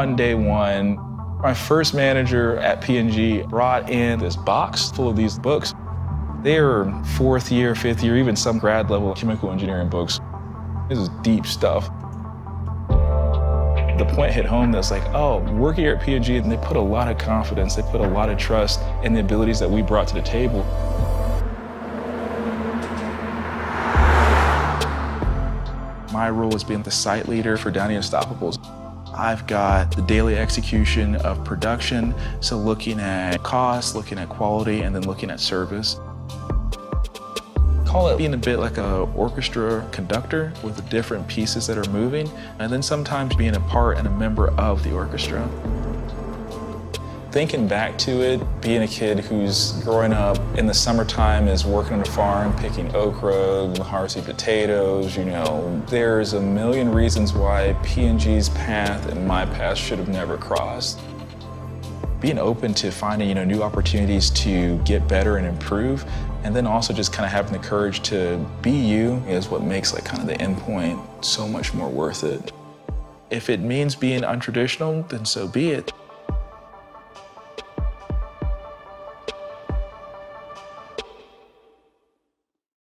on day one, my first manager at P&G brought in this box full of these books. They are fourth year, fifth year, even some grad level chemical engineering books. This is deep stuff. The point hit home that's like, oh, working here at P&G, and they put a lot of confidence, they put a lot of trust in the abilities that we brought to the table. My role is being the site leader for Downy Unstoppables. I've got the daily execution of production, so looking at cost, looking at quality, and then looking at service. Call it being a bit like an orchestra conductor with the different pieces that are moving, and then sometimes being a part and a member of the orchestra. Thinking back to it, being a kid who's growing up in the summertime is working on a farm, picking okra, harvesting potatoes, you know. There's a million reasons why P&G's path and my path should have never crossed. Being open to finding, you know, new opportunities to get better and improve, and then also just kind of having the courage to be you is what makes like kind of the end point so much more worth it. If it means being untraditional, then so be it.